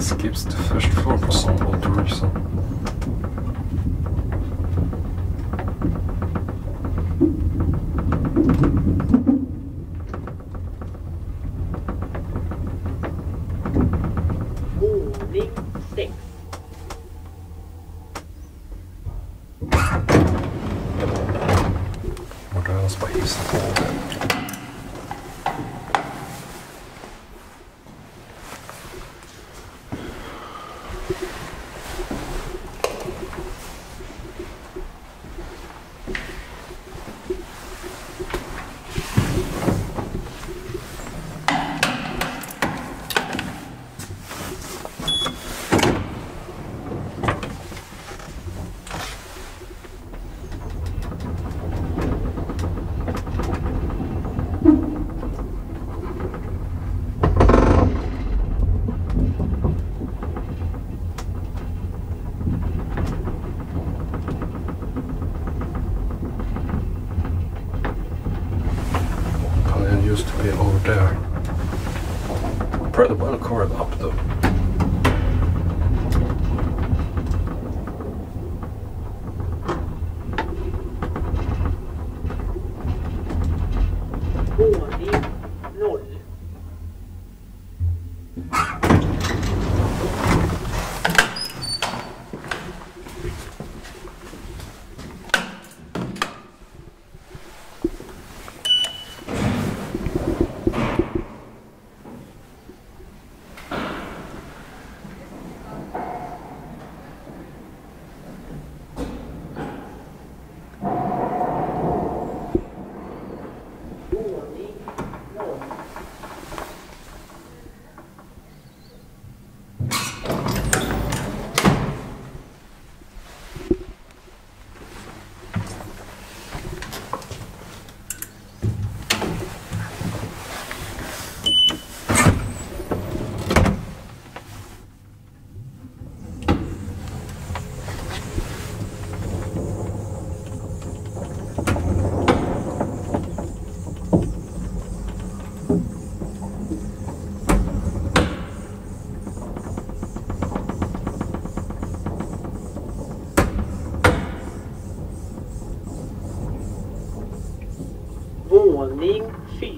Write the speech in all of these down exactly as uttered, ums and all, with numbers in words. skips the first floor for some odd reason.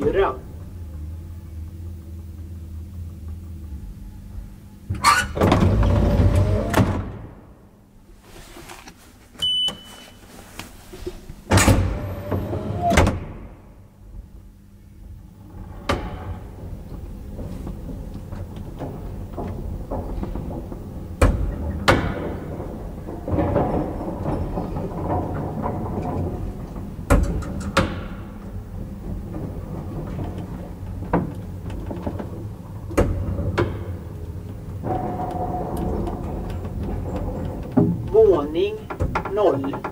Fyra. Våning noll.